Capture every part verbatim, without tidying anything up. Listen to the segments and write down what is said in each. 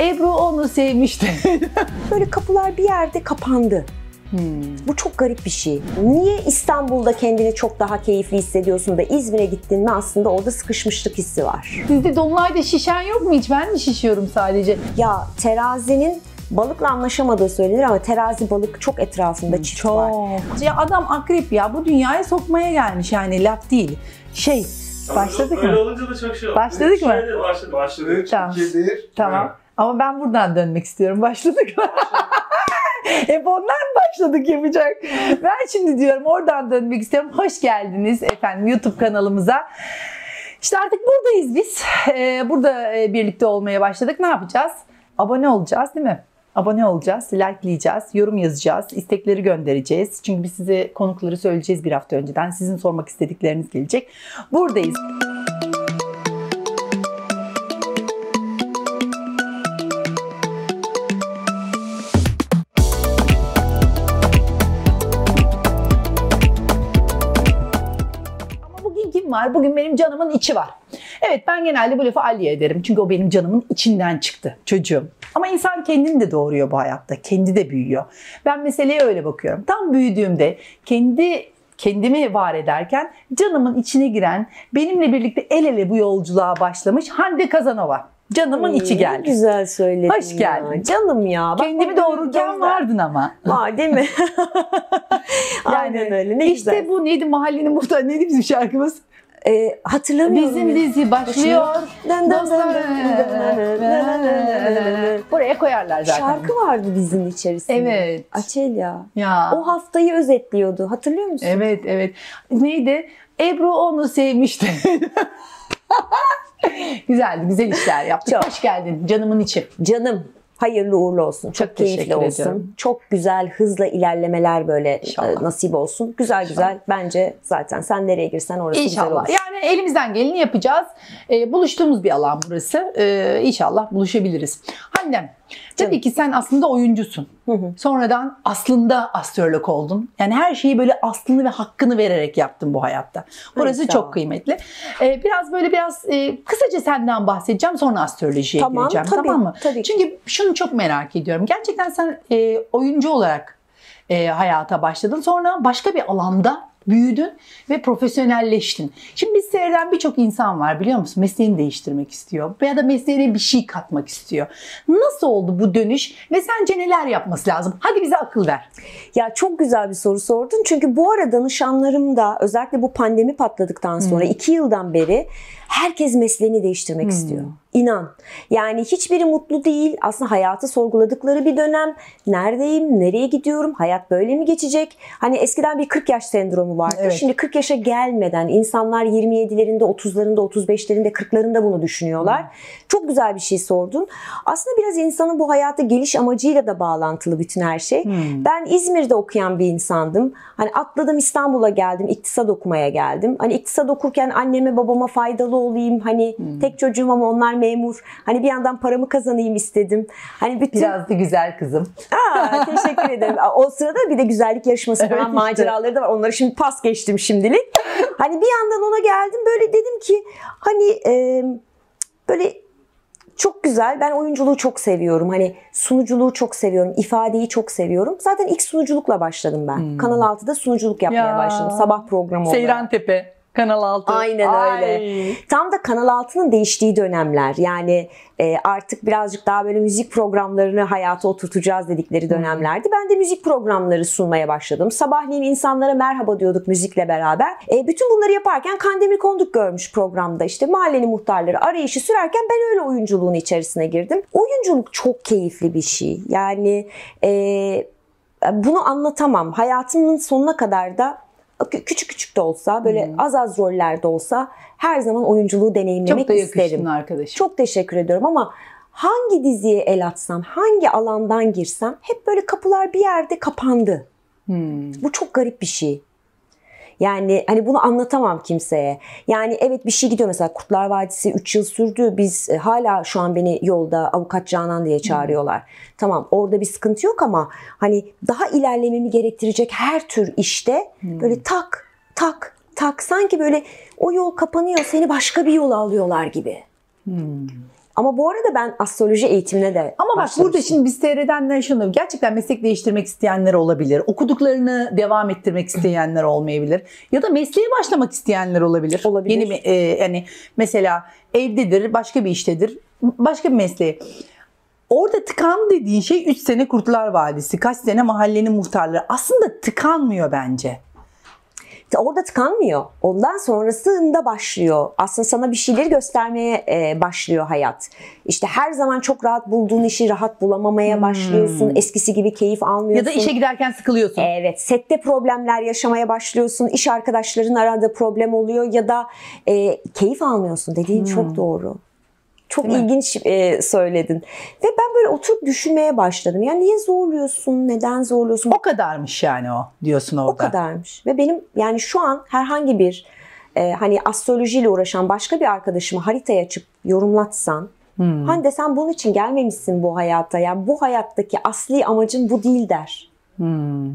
Ebru onu sevmişti. Böyle kapılar bir yerde kapandı. Hmm. Bu çok garip bir şey. Niye İstanbul'da kendini çok daha keyifli hissediyorsun da İzmir'e gittin mi aslında orada sıkışmışlık hissi var. Sizde Dolunay'da şişen yok mu hiç? Ben mi şişiyorum sadece? Ya terazinin balıkla anlaşamadığı söylenir ama terazi balık çok etrafında hmm, çift çok. Var. Ya adam akrep ya, bu dünyaya sokmaya gelmiş yani, laf değil. Şey başladık öyle mı? Öyle olunca da çok şey oldu. Başladık mı? Başladık. Başladık. Tamam. İkidir. Tamam. Evet. Ama ben buradan dönmek istiyorum. Başladık mı? Hep ondan başladık yapacak. Ben şimdi diyorum oradan dönmek istiyorum. Hoş geldiniz efendim YouTube kanalımıza. İşte artık buradayız biz. Ee, burada birlikte olmaya başladık. Ne yapacağız? Abone olacağız değil mi? Abone olacağız, likeleyeceğiz, yorum yazacağız, istekleri göndereceğiz. Çünkü biz size konukları söyleyeceğiz bir hafta önceden. Sizin sormak istedikleriniz gelecek. Buradayız. Var. Bugün benim canımın içi var. Evet, ben genelde bu lafı Ali'ye ederim. Çünkü o benim canımın içinden çıktı çocuğum. Ama insan kendini de doğuruyor bu hayatta. Kendi de büyüyor. Ben meseleye öyle bakıyorum. Tam büyüdüğümde kendi kendimi var ederken canımın içine giren, benimle birlikte el ele bu yolculuğa başlamış Hande Kazanova. Canımın hmm, içi geldi. Güzel söyledin. Hoş geldin. Ya, canım ya. Bak, kendimi doğururken vardın ama. Var değil mi? yani, aynen öyle. Ne işte güzel. Bu neydi, mahallenin muhtarı neydi bizim şarkımız? E, hatırlamıyorum. Bizim dizi başlıyor. Buraya koyarlar zaten. Şarkı vardı bizim içerisinde. Evet. Açelya. Ya. O haftayı özetliyordu. Hatırlıyor musun? Evet, evet. Neydi? Ebru onu sevmişti. Güzeldi, güzel işler yaptık. Çok. Hoş geldin canımın içi. Canım. Hayırlı uğurlu olsun. Çok, çok keyifli olsun. Ediyorum. Çok güzel hızla ilerlemeler böyle İnşallah. Nasip olsun. Güzel İnşallah. Güzel. Bence zaten sen nereye girsen orası İnşallah. Güzel olur. Yani elimizden geleni yapacağız. Ee, buluştuğumuz bir alan burası. Ee, İnşallah buluşabiliriz. Hande, tabii ki sen aslında oyuncusun. Hı hı. Sonradan aslında astrolog oldun. Yani her şeyi böyle aslını ve hakkını vererek yaptın bu hayatta. Burası evet, çok tamam. kıymetli. Ee, biraz böyle biraz e, kısaca senden bahsedeceğim. Sonra astrolojiye tamam, gireceğim. Tabii, tamam mı? Tabii. Çünkü şunu çok merak ediyorum. Gerçekten sen e, oyuncu olarak e, hayata başladın. Sonra başka bir alanda büyüdün ve profesyonelleştin. Şimdi biz seyreden birçok insan var biliyor musun? Mesleğini değiştirmek istiyor veya da mesleğine bir şey katmak istiyor. Nasıl oldu bu dönüş ve sence neler yapması lazım? Hadi bize akıl ver. Ya çok güzel bir soru sordun. Çünkü bu arada danışanlarım da özellikle bu pandemi patladıktan sonra hmm. iki yıldan beri herkes mesleğini değiştirmek hmm. istiyor. İnan. Yani hiçbiri mutlu değil. Aslında hayatı sorguladıkları bir dönem. Neredeyim? Nereye gidiyorum? Hayat böyle mi geçecek? Hani eskiden bir kırk yaş sendromu vardı. Evet. Şimdi kırk yaşa gelmeden insanlar yirmi yedilerinde, otuzlarında, otuz beşlerinde, kırklarında bunu düşünüyorlar. Hmm. Çok güzel bir şey sordun. Aslında biraz insanın bu hayata geliş amacıyla da bağlantılı bütün her şey. Hmm. Ben İzmir'de okuyan bir insandım. Hani atladım İstanbul'a geldim. İktisat okumaya geldim. Hani iktisat okurken anneme babama faydalı olayım. Hani hmm. tek çocuğum ama onlar memur. Hani bir yandan paramı kazanayım istedim. Hani bütün... Biraz da güzel kızım. Aa, teşekkür ederim. O sırada bir de güzellik yarışması falan evet işte. Maceraları da var. Onları şimdi pas geçtim şimdilik. Hani bir yandan ona geldim. Böyle dedim ki hani e, böyle çok güzel. Ben oyunculuğu çok seviyorum. Hani sunuculuğu çok seviyorum. İfadeyi çok seviyorum. Zaten ilk sunuculukla başladım ben. Hmm. Kanal altıda sunuculuk yapmaya ya. Başladım. Sabah programı olarak. Seyran Tepe. Kanal Altı. Aynen Ay. Öyle. Tam da Kanal Altı'nın değiştiği dönemler. Yani e, artık birazcık daha böyle müzik programlarını hayata oturtacağız dedikleri dönemlerdi. Ben de müzik programları sunmaya başladım. Sabahleyin insanlara merhaba diyorduk müzikle beraber. E, bütün bunları yaparken Kandemir Konduk görmüş programda. İşte mahallenin muhtarları arayışı sürerken ben öyle oyunculuğun içerisine girdim. Oyunculuk çok keyifli bir şey. Yani e, bunu anlatamam. Hayatımın sonuna kadar da küçük küçük de olsa, böyle hmm. az az rollerde olsa her zaman oyunculuğu deneyimlemek çok isterim. Arkadaşım. Çok teşekkür ediyorum ama hangi diziye el atsam, hangi alandan girsem hep böyle kapılar bir yerde kapandı. Hmm. Bu çok garip bir şey. Yani hani bunu anlatamam kimseye. Yani evet bir şey gidiyor mesela Kurtlar Vadisi üç yıl sürdü. Biz e, hala şu an beni yolda avukat Canan diye çağırıyorlar. Hmm. Tamam orada bir sıkıntı yok ama hani daha ilerlememi gerektirecek her tür işte hmm. böyle tak tak tak sanki böyle o yol kapanıyor seni başka bir yola alıyorlar gibi. Hmm. Ama bu arada ben astroloji eğitimine de Ama bak burada şimdi biz seyredenler şunu, gerçekten meslek değiştirmek isteyenler olabilir. Okuduklarını devam ettirmek isteyenler olmayabilir. Ya da mesleğe başlamak isteyenler olabilir. Olabilir. Yeni, e, yani mesela evdedir, başka bir iştedir, başka bir mesleğe. Orada tıkan dediğin şey üç sene Kurtlar Vadisi, kaç sene mahallenin muhtarları. Aslında tıkanmıyor bence. Orada tıkanmıyor. Ondan sonrasında başlıyor. Aslında sana bir şeyleri göstermeye e, başlıyor hayat. İşte her zaman çok rahat bulduğun işi rahat bulamamaya hmm. başlıyorsun. Eskisi gibi keyif almıyorsun. Ya da işe giderken sıkılıyorsun. Evet. Sette problemler yaşamaya başlıyorsun. İş arkadaşların arada problem oluyor. Ya da e, keyif almıyorsun. Dediğin hmm. çok doğru. Çok Değil ilginç e, söyledin. Ve ben böyle oturup düşünmeye başladım. Yani niye zorluyorsun? Neden zorluyorsun? O kadarmış yani o diyorsun orada. O kadarmış. Ve benim yani şu an herhangi bir e, hani astrolojiyle uğraşan başka bir arkadaşımı haritaya açıp yorumlatsan. Hmm. Hande sen bunun için gelmemişsin bu hayata. Yani bu hayattaki asli amacın bu değil der. Hmm.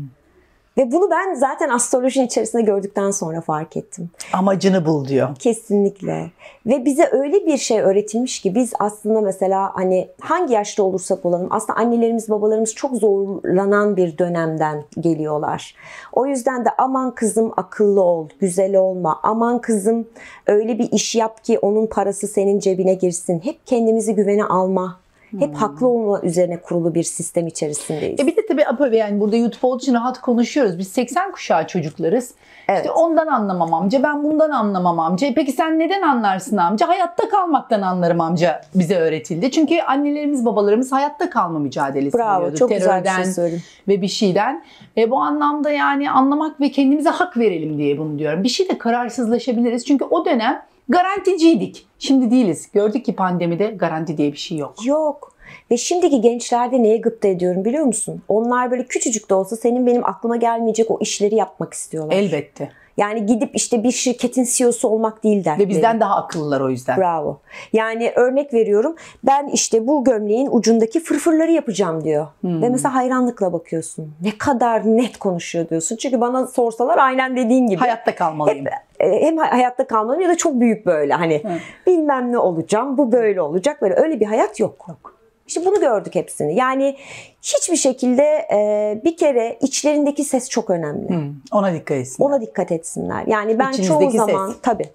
Ve bunu ben zaten astrolojinin içerisinde gördükten sonra fark ettim. Amacını bul diyor. Kesinlikle. Ve bize öyle bir şey öğretilmiş ki biz aslında mesela hani hangi yaşta olursak olalım aslında annelerimiz babalarımız çok zorlanan bir dönemden geliyorlar. O yüzden de aman kızım akıllı ol, güzel olma. Aman kızım öyle bir iş yap ki onun parası senin cebine girsin. Hep kendimizi güvene alma. Hep hmm. haklı olma üzerine kurulu bir sistem içerisindeyiz. E bir de tabii yani burada YouTube olduğu için rahat konuşuyoruz. Biz seksen kuşağı çocuklarız. Evet. İşte ondan anlamam amca, ben bundan anlamam amca. Peki sen neden anlarsın amca? Hayatta kalmaktan anlarım amca bize öğretildi. Çünkü annelerimiz, babalarımız hayatta kalma mücadelesi Bravo, veriyordu. Çok terörden güzel bir şey ve bir şeyden. E bu anlamda yani anlamak ve kendimize hak verelim diye bunu diyorum. Bir şey de kararsızlaşabiliriz. Çünkü o dönem garanticiydik. Şimdi değiliz. Gördük ki pandemide garanti diye bir şey yok. Yok. Ve şimdiki gençlerde neye gıpta ediyorum biliyor musun? Onlar böyle küçücük de olsa senin benim aklıma gelmeyecek o işleri yapmak istiyorlar. Elbette. Yani gidip işte bir şirketin C E O'su olmak değil dertleri. Ve bizden daha akıllılar o yüzden. Bravo. Yani örnek veriyorum. Ben işte bu gömleğin ucundaki fırfırları yapacağım diyor. Hmm. Ve mesela hayranlıkla bakıyorsun. Ne kadar net konuşuyor diyorsun. Çünkü bana sorsalar aynen dediğin gibi. Hayatta kalmalıyım. Hep, hem hayatta kalmalıyım ya da çok büyük böyle hani. Hmm. Bilmem ne olacağım. Bu böyle olacak. Böyle öyle bir hayat yok. Yok. İşte bunu gördük hepsini. Yani hiçbir şekilde e, bir kere içlerindeki ses çok önemli. Hmm, ona dikkat etsinler. Ona dikkat etsinler. Yani ben çoğu zaman ses. Tabii.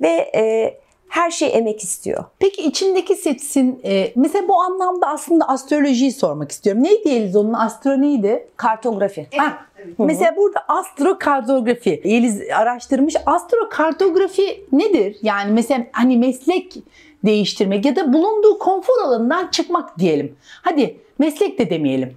Ve e, her şey emek istiyor. Peki içindeki sesin e, mesela bu anlamda aslında astrolojiyi sormak istiyorum. Neydi Yeliz onun astro neydi? Kartografi. Evet. Ha, evet. Mesela burada astrokartografi. Yeliz araştırmış. Astrokartografi nedir? Yani mesela hani meslek değiştirmek ya da bulunduğu konfor alanından çıkmak diyelim. Hadi meslek de demeyelim.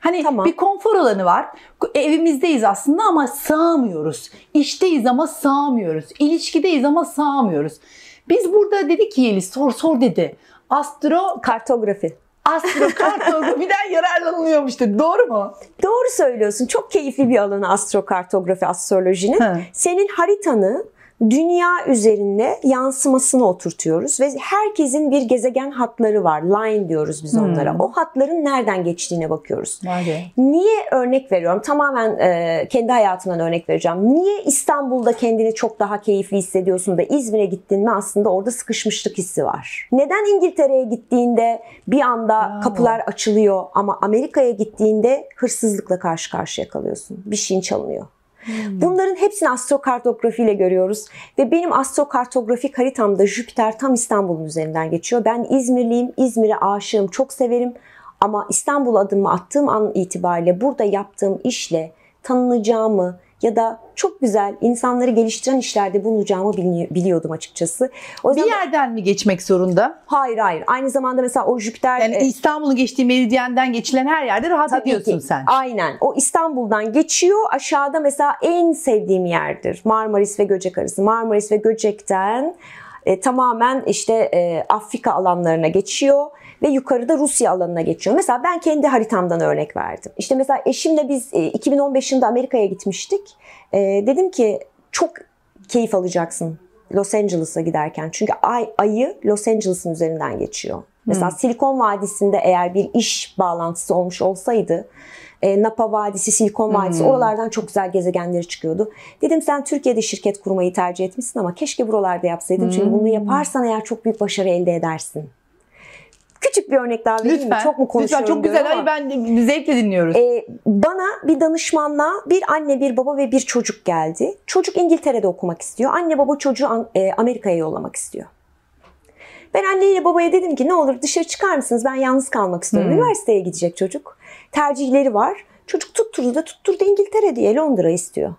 Hani tamam. Bir konfor alanı var. Evimizdeyiz aslında ama sığamıyoruz. İşteyiz ama sığamıyoruz. İlişkideyiz ama sığamıyoruz. Biz burada dedik ki Yeliz sor sor dedi. Astrokartografi. Astrokartografiden yararlanılıyormuştu. Doğru mu? Doğru söylüyorsun. Çok keyifli bir alanı astrokartografi, astrolojinin. Hı. Senin haritanı dünya üzerinde yansımasını oturtuyoruz ve herkesin bir gezegen hatları var. Line diyoruz biz onlara. Hmm. O hatların nereden geçtiğine bakıyoruz. Hadi. Niye örnek veriyorum? Tamamen e, kendi hayatımdan örnek vereceğim. Niye İstanbul'da kendini çok daha keyifli hissediyorsun da İzmir'e gittin mi aslında orada sıkışmışlık hissi var. Neden İngiltere'ye gittiğinde bir anda Bravo. Kapılar açılıyor ama Amerika'ya gittiğinde hırsızlıkla karşı karşıya kalıyorsun. Bir şeyin çalınıyor. Hmm. Bunların hepsini astrokartografiyle görüyoruz ve benim astrokartografik haritamda Jüpiter tam İstanbul'un üzerinden geçiyor. Ben İzmirliyim, İzmir'e aşığım, çok severim ama İstanbul adımı attığım an itibariyle burada yaptığım işle tanınacağımı ya da çok güzel insanları geliştiren işlerde bulunacağımı biliyordum açıkçası. O bir yerden mi geçmek zorunda? Hayır hayır. Aynı zamanda mesela o Jüpiter... Yani İstanbul'un geçtiği meridyenden geçilen her yerde rahat ediyorsun ki. Sen. Aynen. O İstanbul'dan geçiyor. Aşağıda mesela en sevdiğim yerdir. Marmaris ve Göcek arası. Marmaris ve Göcek'ten e, tamamen işte e, Afrika alanlarına geçiyor. Ve yukarıda Rusya alanına geçiyor. Mesela ben kendi haritamdan örnek verdim. İşte mesela eşimle biz iki bin on beş yılında Amerika'ya gitmiştik. E, dedim ki çok keyif alacaksın Los Angeles'a giderken. Çünkü ay, ayı Los Angeles'ın üzerinden geçiyor. Mesela hmm. Silikon Vadisi'nde eğer bir iş bağlantısı olmuş olsaydı e, Napa Vadisi, Silikon Vadisi hmm. oralardan çok güzel gezegenleri çıkıyordu. Dedim sen Türkiye'de şirket kurmayı tercih etmişsin ama keşke buralarda yapsaydın. Hmm. Çünkü bunu yaparsan eğer çok büyük başarı elde edersin. küçük bir örnek daha vereyim mi? Çok mu konuşuyorum? Lütfen, çok güzel. Hayır, ben zevkle dinliyoruz. E, bana bir danışmanla bir anne, bir baba ve bir çocuk geldi. Çocuk İngiltere'de okumak istiyor. Anne baba çocuğu Amerika'ya yollamak istiyor. Ben anneyle babaya dedim ki ne olur dışarı çıkar mısınız? Ben yalnız kalmak istiyorum. Hmm. Üniversiteye gidecek çocuk. Tercihleri var. Çocuk tutturdu da tutturdu İngiltere diye, Londra istiyor.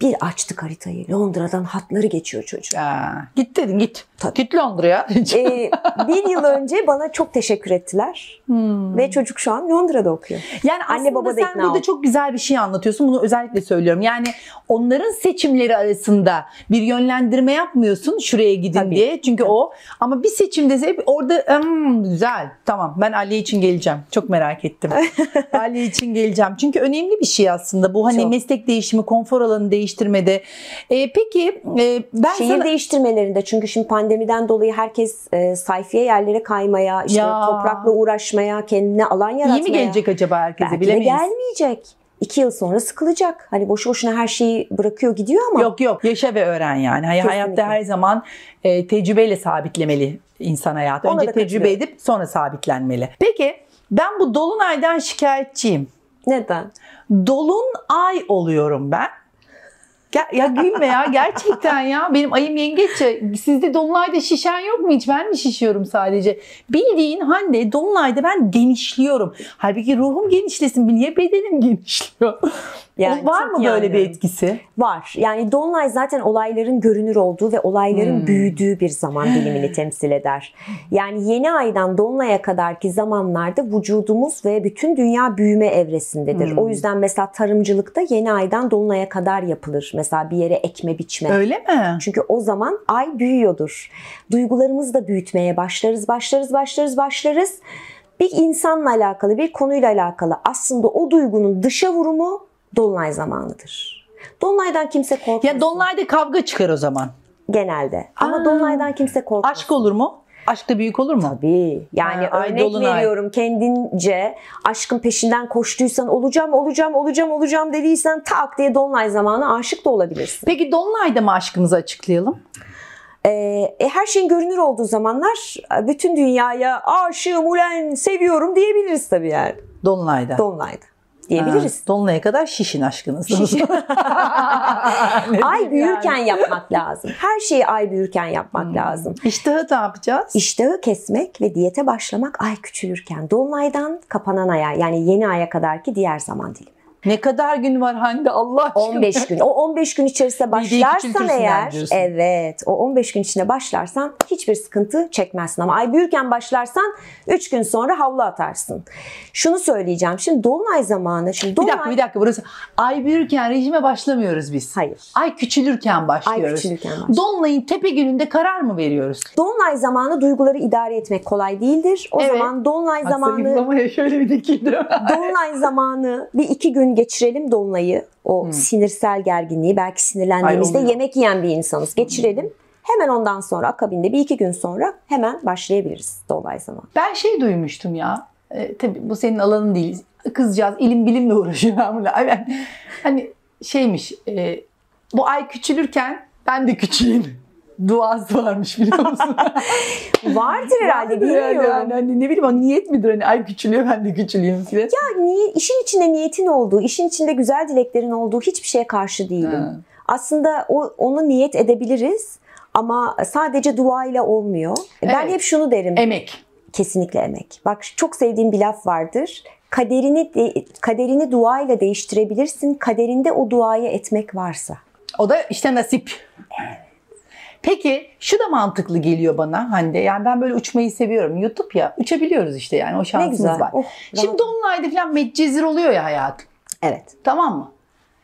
Bir açtık haritayı. Londra'dan hatları geçiyor çocuğun. Aa, git dedim git. Tabii. Git Londra'ya. ee, bir yıl önce bana çok teşekkür ettiler. Hmm. Ve çocuk şu an Londra'da okuyor. Yani anne baba da ikna oldu. Sen burada çok güzel bir şey anlatıyorsun. Bunu özellikle söylüyorum. Yani onların seçimleri arasında bir yönlendirme yapmıyorsun şuraya gidin Tabii. diye. Çünkü Tabii. o. Ama bir seçimde hep orada hmm, güzel. Tamam, ben Ali için geleceğim. Çok merak ettim. Ali için geleceğim. Çünkü önemli bir şey aslında. Bu hani çok. meslek değişimi, konfor alanı değişimi. Değiştirmede. E, peki e, ben şehir sana... değiştirmelerinde, çünkü şimdi pandemiden dolayı herkes e, sayfiye yerlere kaymaya, işte ya. toprakla uğraşmaya, kendine alan yaratmaya. İyi mi gelecek acaba herkese? Belki bilemeyiz. Belki de gelmeyecek. İki yıl sonra sıkılacak. Hani boşu boşuna her şeyi bırakıyor gidiyor ama. Yok yok, yaşa ve öğren yani. Kesinlikle. Hayatta her zaman e, tecrübeyle sabitlemeli insan hayatı. Ona Önce tecrübe edip sonra sabitlenmeli. Peki ben bu Dolunay'dan şikayetçiyim. Neden? Dolunay oluyorum ben. Ya, ya gülme ya, gerçekten ya. Benim ayım yengeççe. Sizde Dolunay'da şişen yok mu hiç? Ben mi şişiyorum sadece? Bildiğin Hande, Dolunay'da ben genişliyorum. Halbuki ruhum genişlesin. Niye bedenim genişliyor? Yani var mı böyle yani. bir etkisi? Var. Yani Dolunay zaten olayların görünür olduğu ve olayların hmm. büyüdüğü bir zaman dilimini temsil eder. Yani yeni aydan Dolunay'a kadarki zamanlarda vücudumuz ve bütün dünya büyüme evresindedir. Hmm. O yüzden mesela tarımcılıkta yeni aydan Dolunay'a kadar yapılır. Mesela bir yere ekme biçme. Öyle mi? Çünkü o zaman ay büyüyordur. Duygularımızı da büyütmeye başlarız, başlarız, başlarız, başlarız. Bir insanla alakalı, bir konuyla alakalı aslında o duygunun dışa vurumu Dolunay zamanıdır. Dolunay'dan kimse korkmaz. Ya Dolunay'da kavga çıkar o zaman. Genelde. Ama Aa, Dolunay'dan kimse korkmaz. Aşk olur mu? Aşkta büyük olur mu? Tabii. Yani ha, örnek Dolunay. veriyorum, kendince aşkın peşinden koştuysan olacağım, olacağım, olacağım, olacağım dediysen tak diye Dolunay zamanı aşık da olabilirsin. Peki Dolunay'da mı aşkımızı açıklayalım? Ee, e, her şeyin görünür olduğu zamanlar bütün dünyaya aşığım ulen seviyorum diyebiliriz tabii yani. Dolunay'da. Dolunay'da. diyebiliriz. Ha, Dolunay'a kadar şişin aşkınız. Şişin. Ay büyürken yani. yapmak lazım. Her şeyi ay büyürken yapmak hmm. lazım. İştahı ne yapacağız? İştahı kesmek ve diyete başlamak ay küçülürken. Dolunay'dan kapanan aya, yani yeni aya kadarki diğer zaman dilimi. Ne kadar gün var Hande Allah aşkına? on beş gün. O on beş gün içerisinde başlarsan eğer, evet, o on beş gün içinde başlarsan hiçbir sıkıntı çekmezsin. Ama ay büyürken başlarsan üç gün sonra havlu atarsın. Şunu söyleyeceğim. Şimdi Dolunay zamanı. Şimdi Dolunay... Bir dakika bir dakika. Burası ay büyürken rejime başlamıyoruz biz. Hayır. Ay küçülürken başlıyoruz. Ay küçülürken başlıyoruz. Dolunay'ın tepe gününde karar mı veriyoruz? Dolunay zamanı duyguları idare etmek kolay değildir. O evet. zaman Dolunay Aksa zamanı. Şöyle bir dikildim. Dolunay zamanı bir iki gün geçirelim Dolunay'ı, o hmm. sinirsel gerginliği, belki sinirlendiğimizde Ay, yemek yiyen bir insanız, geçirelim. Hemen ondan sonra akabinde bir iki gün sonra hemen başlayabiliriz Dolunay zamanı. Ben şey duymuştum ya, e, tabii bu senin alanın değil, kızcağız ilim bilimle uğraşıyor. Ben, hani şeymiş, e, bu ay küçülürken ben de küçüleyim. Duası varmış biliyor musun? Vardır herhalde, bilmiyorum. Yani, hani ne bileyim, niyet midir? Hani ay küçülüyor ben de küçüleyim diye. Ya niye, işin içinde niyetin olduğu, işin içinde güzel dileklerin olduğu hiçbir şeye karşı değilim. Ha. Aslında o, onu niyet edebiliriz ama sadece dua ile olmuyor. Ben evet. hep şunu derim. Emek. Kesinlikle emek. Bak çok sevdiğim bir laf vardır. Kaderini kaderini dua ile değiştirebilirsin. Kaderinde o duayı etmek varsa. O da işte nasip. Evet. Peki şu da mantıklı geliyor bana Hande. Yani ben böyle uçmayı seviyorum. YouTube ya. Uçabiliyoruz işte yani. O şansımız ne güzel. var. Oh, Şimdi Dolunay'da falan medcezir oluyor ya hayat. Evet. Tamam mı?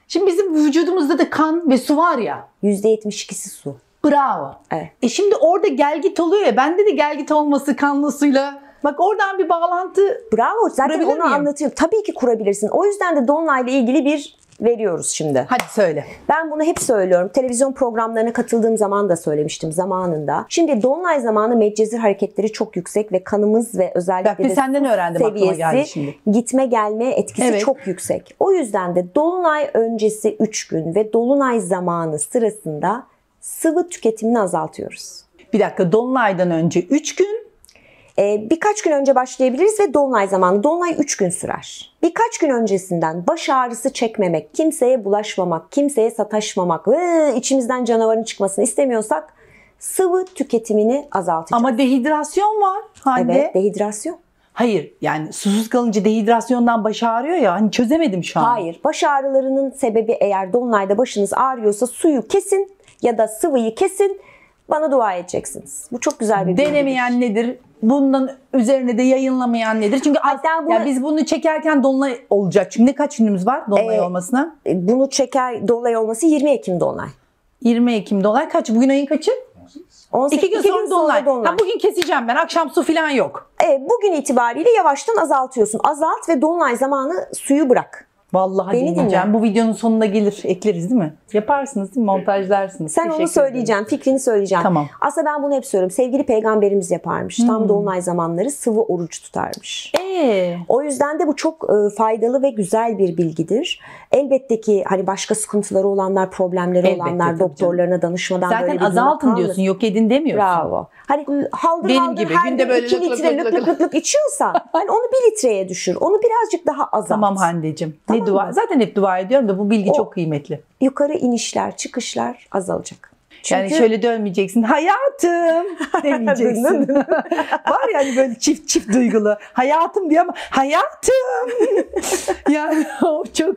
Şimdi bizim vücudumuzda da kan ve su var ya. yüzde yetmiş ikisi su. Bravo. Evet. E şimdi orada gelgit oluyor ya. Bende de gelgit olması kanlı suyla. Bak oradan bir bağlantı. Bravo. Zaten onu anlatıyorum. Tabii ki kurabilirsin. O yüzden de Dolunay'la ilgili bir veriyoruz şimdi. Hadi söyle. Ben bunu hep söylüyorum. Televizyon programlarına katıldığım zaman da söylemiştim zamanında. Şimdi Dolunay zamanı medcezir hareketleri çok yüksek ve kanımız ve özellikle Bak, de senden öğrendim, seviyesi geldi şimdi. gitme gelme etkisi evet. çok yüksek. O yüzden de Dolunay öncesi üç gün ve Dolunay zamanı sırasında sıvı tüketimini azaltıyoruz. Bir dakika, Dolunay'dan önce üç gün Birkaç gün önce başlayabiliriz ve dolunay zamanı. Dolunay üç gün sürer. Birkaç gün öncesinden baş ağrısı çekmemek, kimseye bulaşmamak, kimseye sataşmamak, içimizden canavarın çıkmasını istemiyorsak sıvı tüketimini azaltacağız. Ama dehidrasyon var Hande. Evet, dehidrasyon. Hayır, yani susuz kalınca dehidrasyondan baş ağrıyor ya, hani çözemedim şu an. Hayır, baş ağrılarının sebebi eğer dolunayda başınız ağrıyorsa suyu kesin ya da sıvıyı kesin, bana dua edeceksiniz. Bu çok güzel bir bilgidir. Denemeyen nedir? Bundan üzerine de yayınlamayan nedir? Çünkü hatta az, bunu, yani biz bunu çekerken dolunay olacak. Çünkü ne kaç günümüz var dolunay e, olmasına? Bunu çeker dolunay olması yirmi Ekim dolunay. yirmi Ekim dolunay kaç? Bugün ayın kaçı? on sekiz, iki gün sonra dolunay. Ha, bugün keseceğim ben. Akşam su falan yok. E, bugün itibariyle yavaştan azaltıyorsun. Azalt ve dolunay zamanı suyu bırak. Vallahi beni dinleyeceğim. Bu videonun sonuna gelir. Ekleriz değil mi? Yaparsınız değil mi? Montajlarsınız. Sen onu söyleyeceğim. Fikrini söyleyeceğim. Tamam. Aslında ben bunu hep söylüyorum. Sevgili peygamberimiz yaparmış. Hmm. Tam dolunay zamanları sıvı oruç tutarmış. Ee? O yüzden de bu çok faydalı ve güzel bir bilgidir. Elbette ki hani başka sıkıntıları olanlar, problemleri elbette olanlar doktorlarına danışmadan zaten böyle bir azaltın kaldır diyorsun. Yok edin demiyorsun. Bravo. Hani haldır benim haldır gibi. Her gün iki litre lık lık lık lık içiyorsan hani onu bir litreye düşür. Onu birazcık daha azalt. Tamam Hande'cim. Tamam. Dua, zaten hep dua ediyorum da bu bilgi o, çok kıymetli. Yukarı inişler, çıkışlar azalacak. Çünkü... Yani şöyle dönmeyeceksin. Hayatım demeyeceksin. Var yani böyle çift çift duygulu. Hayatım diye ama hayatım. Yani o çok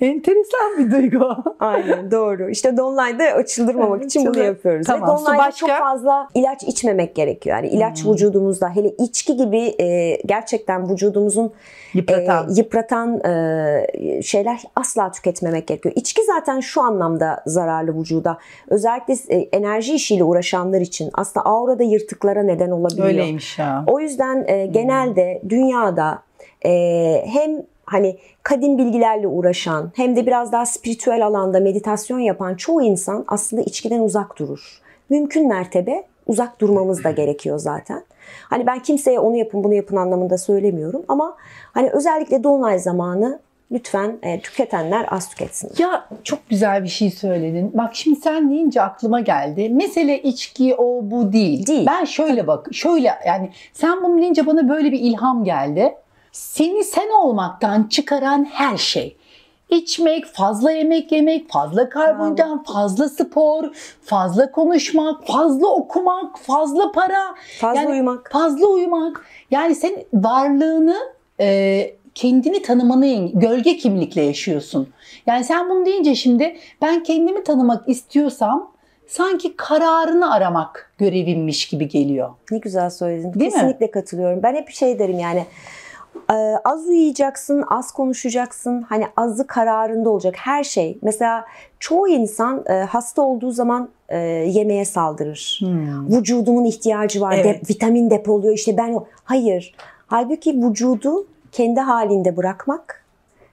enteresan bir duygu. Aynen doğru. İşte dolunayda açıldırmamak için bunu yapıyoruz. Tamam. Ve dolunayda başka... çok fazla ilaç içmemek gerekiyor. Yani ilaç hmm. vücudumuzda hele içki gibi e, gerçekten vücudumuzun yıpratan, e, yıpratan e, şeyler asla tüketmemek gerekiyor. İçki zaten şu anlamda zararlı vücuda. Özellikle enerji işiyle uğraşanlar için aslında aurada yırtıklara neden olabiliyor. Öyleymiş ya. O yüzden e, genelde hmm. dünyada e, hem hani kadim bilgilerle uğraşan hem de biraz daha spiritüel alanda meditasyon yapan çoğu insan aslında içkiden uzak durur. Mümkün mertebe uzak durmamız da gerekiyor zaten. Hani ben kimseye onu yapın bunu yapın anlamında söylemiyorum ama hani özellikle dolunay zamanı lütfen e, tüketenler az tüketsin. Ya çok güzel bir şey söyledin. Bak şimdi sen deyince aklıma geldi. Mesele içki o bu değil. değil. Ben şöyle bak, şöyle yani sen bunu deyince bana böyle bir ilham geldi. Seni sen olmaktan çıkaran her şey. İçmek, fazla yemek yemek, fazla karbonhidrat, fazla spor, fazla konuşmak, fazla okumak, fazla para. Fazla yani, uyumak. Fazla uyumak. Yani senin varlığını... E, kendini tanımanı, gölge kimlikle yaşıyorsun. Yani sen bunu deyince şimdi ben kendimi tanımak istiyorsam sanki kararını aramak görevimmiş gibi geliyor. Ne güzel söyledin. Değil Kesinlikle mi? Katılıyorum. Ben hep şey derim yani az uyuyacaksın, az konuşacaksın. Hani azı kararında olacak her şey. Mesela çoğu insan hasta olduğu zaman yemeğe saldırır. Hmm. Vücudumun ihtiyacı var. Evet. Dep, vitamin depoluyor işte ben. Hayır. Halbuki vücudu kendi halinde bırakmak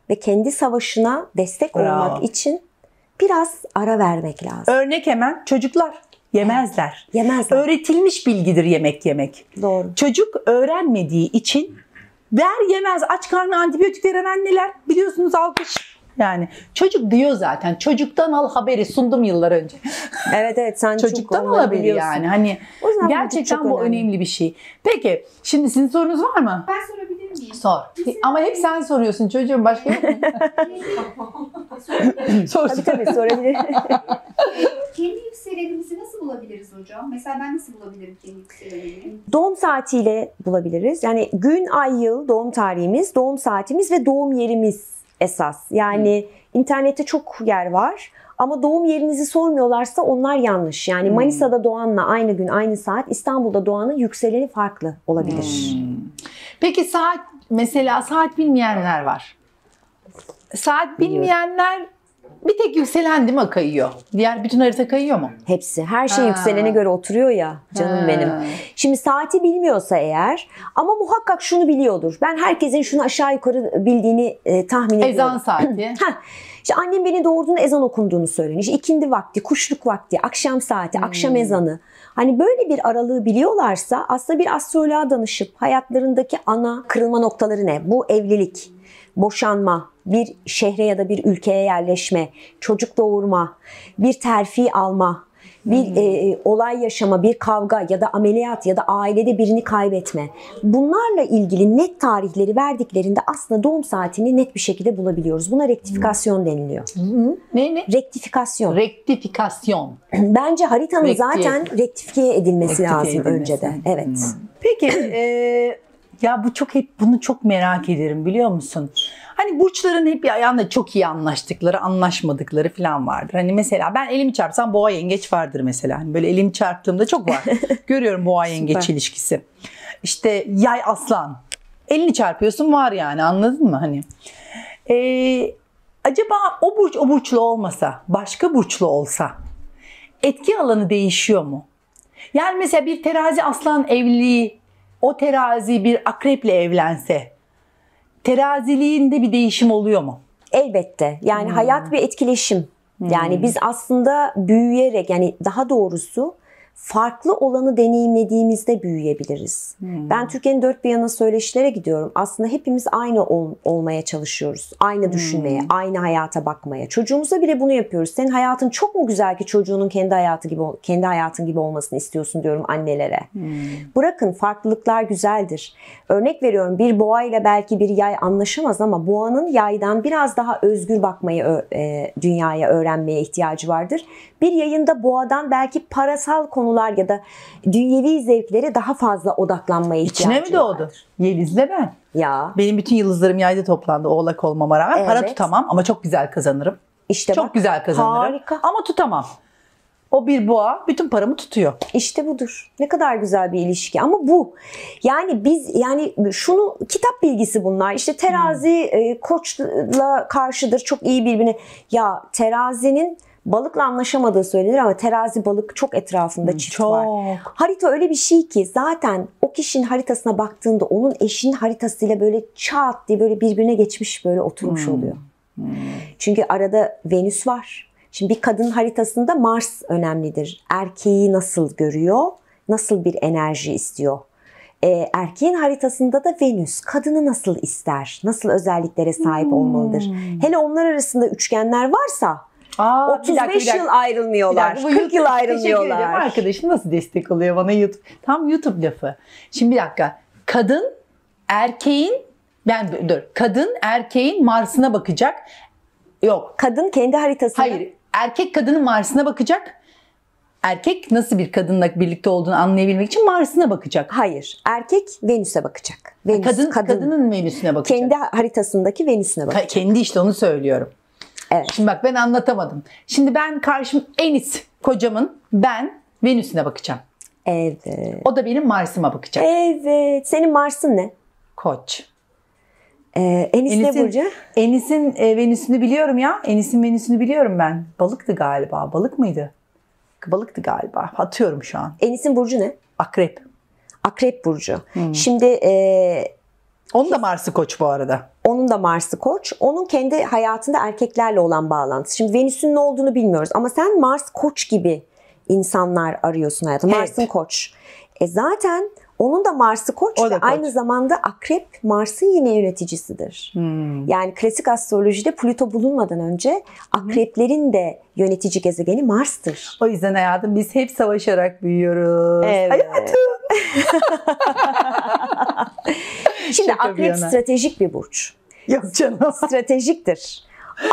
ve kendi savaşına destek Bravo. Olmak için biraz ara vermek lazım. Örnek hemen çocuklar yemezler. Evet, yemezler. Öğretilmiş bilgidir yemek yemek. Doğru. Çocuk öğrenmediği için ver yemez aç karnı antibiyotik veren anneler biliyorsunuz alkış. Yani çocuk diyor zaten çocuktan al haberi sundum yıllar önce. Evet evet sen çocuktan al haberi yani hani gerçekten bu önemli. önemli bir şey. Peki şimdi sizin sorunuz var mı? Ben sorabilir miyim? Sor. Mesela ama hep sen soruyorsun çocuğum başka yok mu? Sor. Tabii tabii sorabilir. Kendi yükselenimizi nasıl bulabiliriz hocam? Mesela ben nasıl bulabilirim kendi yükselenimi? Doğum saatiyle bulabiliriz. Yani gün, ay, yıl, doğum tarihimiz, doğum saatimiz ve doğum yerimiz. Esas yani hmm. internette çok yer var ama doğum yerinizi sormuyorlarsa onlar yanlış. Yani hmm. Manisa'da doğanla aynı gün aynı saat İstanbul'da doğanın yükseleni farklı olabilir. Hmm. Peki saat mesela saat bilmeyenler var. Saat bilmeyenler bir tek yükselen değil mi kayıyor? Diğer bütün harita kayıyor mu? Hepsi. Her şey ha. yükselene göre oturuyor ya canım ha. benim. Şimdi saati bilmiyorsa eğer ama muhakkak şunu biliyordur. Ben herkesin şunu aşağı yukarı bildiğini e, tahmin ediyorum. Ezan saati. İşte annem beni doğurduğunda ezan okunduğunu söylüyor. İşte ikindi vakti, kuşluk vakti, akşam saati, hmm. akşam ezanı. Hani böyle bir aralığı biliyorlarsa aslında bir astroloğa danışıp hayatlarındaki ana kırılma noktaları ne? Bu evlilik, boşanma, bir şehre ya da bir ülkeye yerleşme, çocuk doğurma, bir terfi alma, bir hmm. e, olay yaşama, bir kavga ya da ameliyat ya da ailede birini kaybetme. Bunlarla ilgili net tarihleri verdiklerinde aslında doğum saatini net bir şekilde bulabiliyoruz. Buna rektifikasyon hmm. deniliyor. Hmm. Ne ne? Rektifikasyon. Rektifikasyon. Bence haritanın Rektif. zaten rektifiye edilmesi Rektif lazım edilmesi. önceden. Evet. Hmm. Peki e, ya bu çok hep bunu çok merak ederim, biliyor musun? Hani burçların hep bir ayağında çok iyi anlaştıkları, anlaşmadıkları falan vardır. Hani mesela ben elimi çarpsam boğa yengeç vardır mesela. Hani böyle elimi çarptığımda çok var. Görüyorum boğa yengeç ilişkisi. İşte yay aslan. Elini çarpıyorsun var yani, anladın mı? Hani ee, acaba o burç o burçlu olmasa, başka burçlu olsa etki alanı değişiyor mu? Yani mesela bir terazi aslan evliliği, o terazi bir akreple evlense, teraziliğinde bir değişim oluyor mu? Elbette. Yani hmm. hayat ve etkileşim. Hmm. Yani biz aslında büyüyerek, yani daha doğrusu farklı olanı deneyimlediğimizde büyüyebiliriz. Hmm. Ben Türkiye'nin dört bir yanına söyleşilere gidiyorum. Aslında hepimiz aynı ol, olmaya çalışıyoruz. Aynı düşünmeye, hmm. aynı hayata bakmaya. Çocuğumuza bile bunu yapıyoruz. Senin hayatın çok mu güzel ki çocuğunun kendi hayatı gibi, kendi hayatın gibi olmasını istiyorsun diyorum annelere. Hmm. Bırakın, farklılıklar güzeldir. Örnek veriyorum, bir boğa ile belki bir yay anlaşamaz ama boğanın yaydan biraz daha özgür bakmayı, e, dünyaya, öğrenmeye ihtiyacı vardır. Bir yayında boğadan belki parasal konular ya da dünyevi zevklere daha fazla odaklanmaya ihtiyacı var. İçine mi doğdu? Yeliz'le ben. Ya. Benim bütün yıldızlarım yayda toplandı oğlak olmama rağmen. Evet. Para tutamam ama çok güzel kazanırım. İşte çok bak, güzel kazanırım. Harika. Ama tutamam. O bir boğa bütün paramı tutuyor. İşte budur. Ne kadar güzel bir ilişki ama bu. Yani biz yani şunu, kitap bilgisi bunlar. İşte terazi hmm. e, koçla karşıdır. Çok iyi birbirine. Ya terazinin balıkla anlaşamadığı söylenir ama terazi balık çok etrafında çift çok. var. Harita öyle bir şey ki zaten o kişinin haritasına baktığında onun eşinin haritasıyla böyle çat diye böyle birbirine geçmiş, böyle oturmuş hmm. oluyor. Hmm. Çünkü arada Venüs var. Şimdi bir kadının haritasında Mars önemlidir. Erkeği nasıl görüyor, nasıl bir enerji istiyor. Ee, erkeğin haritasında da Venüs kadını nasıl ister, nasıl özelliklere sahip hmm. olmalıdır. Hele onlar arasında üçgenler varsa... Aa, otuz beş yıl ayrılmıyorlar. Dakika, kırk yıl ayrılmıyorlar. Arkadaşım nasıl destek oluyor bana YouTube. Tam YouTube lafı. Şimdi bir dakika. Kadın erkeğin ben dur. Kadın erkeğin Mars'ına bakacak. Yok. Kadın kendi haritasına. Hayır. Erkek kadının Mars'ına bakacak. Erkek nasıl bir kadınla birlikte olduğunu anlayabilmek için Mars'ına bakacak. Hayır. Erkek Venüs'e bakacak. Venüs, kadın, kadın kadının Venüs'üne bakacak. Kendi haritasındaki Venüs'üne bakacak. Kendi, işte onu söylüyorum. Evet. Şimdi bak ben anlatamadım. Şimdi ben karşım Enis, kocamın ben Venüs'üne bakacağım. Evet. O da benim Mars'ıma bakacak. Evet. Senin Mars'ın ne? Koç. Ee, Enis Enis'in, ne burcu? Enis'in e, Venüs'ünü biliyorum ya. Enis'in Venüs'ünü biliyorum ben. Balıktı galiba. Balık mıydı? Balıktı galiba. Atıyorum şu an. Enis'in burcu ne? Akrep. Akrep burcu. Hmm. Şimdi... E, onun da Mars'ı Koç bu arada. Onun da Mars'ı Koç. Onun kendi hayatında erkeklerle olan bağlantısı. Şimdi Venüs'ün ne olduğunu bilmiyoruz ama sen Mars Koç gibi insanlar arıyorsun hayatında. Evet. Mars'ın Koç. E zaten onun da Mars'ı Koç da ve Koç. Aynı zamanda Akrep Mars'ın yine yöneticisidir. Hmm. Yani klasik astrolojide Plüto bulunmadan önce akreplerin de yönetici gezegeni Mars'tır. O yüzden hayatım biz hep savaşarak büyüyoruz. Evet. Hayatım. Şimdi şaka, akrep stratejik bir burç. Yok canım. Stratejiktir.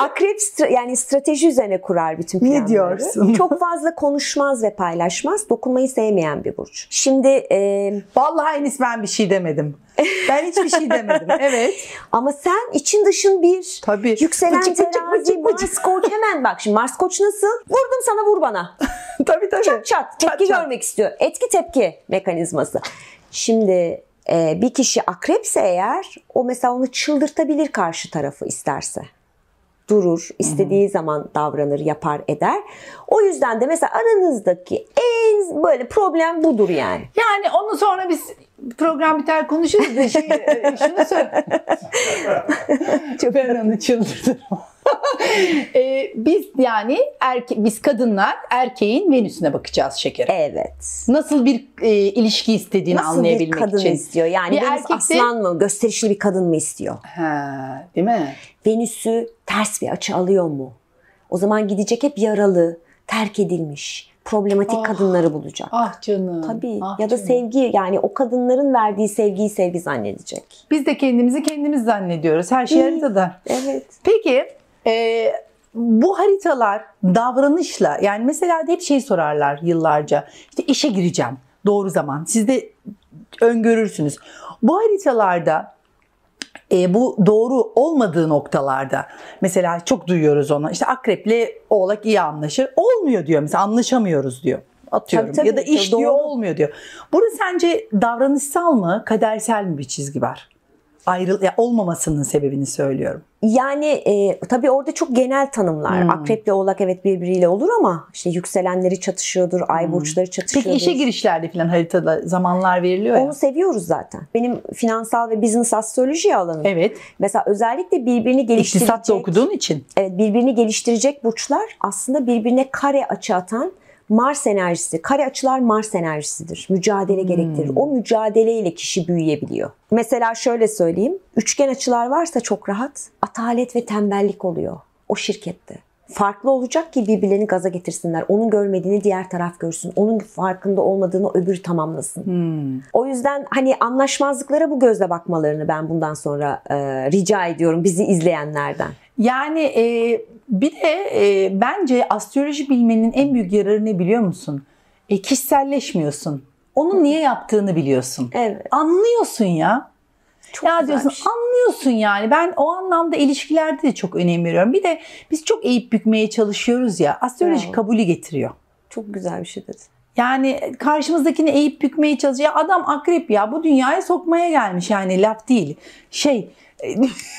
Akrep stra yani strateji üzerine kurar bütün planları. Ne diyorsun? Çok fazla konuşmaz ve paylaşmaz. Dokunmayı sevmeyen bir burç. Şimdi e... vallahi henüz ben bir şey demedim. Ben hiçbir şey demedim. Evet. Ama sen için dışın bir. Tabii. Yükselen bıcık, terazi, bıcık, bıcık, Mars Koç. Hemen bak şimdi Mars Koç nasıl? Vurdum sana, vur bana. Tabii tabii. Çat çat. Tepki çat, görmek çat. istiyor. Etki tepki mekanizması. Şimdi e, bir kişi akrepse eğer, o mesela onu çıldırtabilir karşı tarafı isterse. Durur, istediği Hı -hı. zaman davranır, yapar, eder. O yüzden de mesela aranızdaki en böyle problem budur yani. Yani onu sonra biz program biter konuşuruz da şey, şunu söyle. Çok ben onu çıldırdım. ee, biz yani erke biz kadınlar erkeğin Venüs'üne bakacağız şekerim. Evet. Nasıl bir e, ilişki istediğini nasıl anlayabilmek için. Nasıl bir kadın için. istiyor? Yani bir Venüs aslan de... mı? Gösterişli bir kadın mı istiyor? Ha, değil mi? Venüs'ü ters bir açı alıyor mu? O zaman gidecek hep yaralı, terk edilmiş, problematik ah, kadınları bulacak. Ah canım. Tabii. Ah ya da canım. Sevgi, yani o kadınların verdiği sevgiyi sevgi zannedecek. Biz de kendimizi kendimiz zannediyoruz. Her şey haritada. Evet. Peki e, bu haritalar davranışla, yani mesela hep şey sorarlar yıllarca. İşte işe gireceğim. Doğru zaman. Siz de öngörürsünüz. Bu haritalarda E, bu doğru olmadığı noktalarda mesela çok duyuyoruz onu. İşte akreple oğlak iyi anlaşır. Olmuyor diyor mesela, anlaşamıyoruz diyor. Atıyorum. Tabii, tabii, ya da iş doğru. diyor olmuyor diyor. Burada sence davranışsal mı, kadersel mi bir çizgi var? Ayrıl ya olmamasının sebebini söylüyorum. Yani e, tabii orada çok genel tanımlar. Hmm. Akreple oğlak evet birbiriyle olur ama işte yükselenleri çatışıyordur, ay hmm. burçları çatışıyordur. Peki işe girişlerde falan haritada zamanlar veriliyor ya. Onu seviyoruz zaten. Benim finansal ve business astroloji alanım. Evet. Mesela özellikle birbirini geliştirecek. İktisat da okuduğun için. Evet, birbirini geliştirecek burçlar aslında birbirine kare açı atan Mars enerjisi. Kare açılar Mars enerjisidir. Mücadele gerektirir. Hmm. O mücadeleyle kişi büyüyebiliyor. Mesela şöyle söyleyeyim. Üçgen açılar varsa çok rahat. Atalet ve tembellik oluyor o şirkette. Farklı olacak ki birbirlerini gaza getirsinler. Onun görmediğini diğer taraf görsün. Onun farkında olmadığını öbürü tamamlasın. Hmm. O yüzden hani anlaşmazlıklara bu gözle bakmalarını ben bundan sonra e, rica ediyorum bizi izleyenlerden. Yani e, bir de e, bence astroloji bilmenin en büyük yararı ne biliyor musun? E, kişiselleşmiyorsun. Onun niye yaptığını biliyorsun. Evet. Anlıyorsun ya. Çok ya diyorsun şey. Anlıyorsun yani. Ben o anlamda ilişkilerde de çok önem veriyorum. Bir de biz çok eğip bükmeye çalışıyoruz ya. Astroloji evet. kabulü getiriyor. Çok güzel bir şey dedi. Yani karşımızdakini eğip bükmeye çalışıyor. Adam akrep ya, bu dünyaya sokmaya gelmiş yani, laf değil. Şey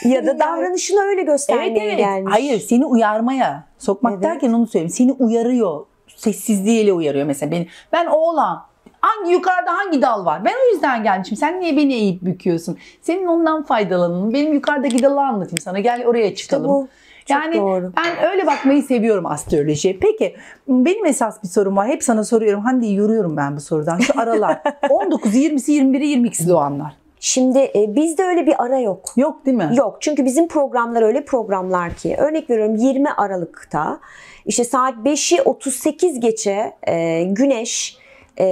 ya da davranışını öyle göstermeye evet, evet. gelmiş. Hayır, seni uyarmaya sokmak evet. derken onu söyleyeyim. Seni uyarıyor. Sessizliğiyle uyarıyor mesela beni. Ben oğlan. Hangi, yukarıda hangi dal var? Ben o yüzden gelmişim. Sen niye beni eğip büküyorsun? Senin ondan faydalanın. Benim yukarıdaki dalı anlatayım sana. Gel oraya çıkalım. İşte yani doğru. ben öyle bakmayı seviyorum astrolojiye. Peki benim esas bir sorum var. Hep sana soruyorum. Hande'yi yoruyorum ben bu sorudan. Şu aralar. on dokuzu, yirmisi, yirmi biri, yirmi ikisi doğanlar. Şimdi e, bizde öyle bir ara yok. Yok değil mi? Yok. Çünkü bizim programlar öyle programlar ki. Örnek veriyorum, yirmi Aralık'ta işte saat beşi otuz sekiz geçe e, güneş E,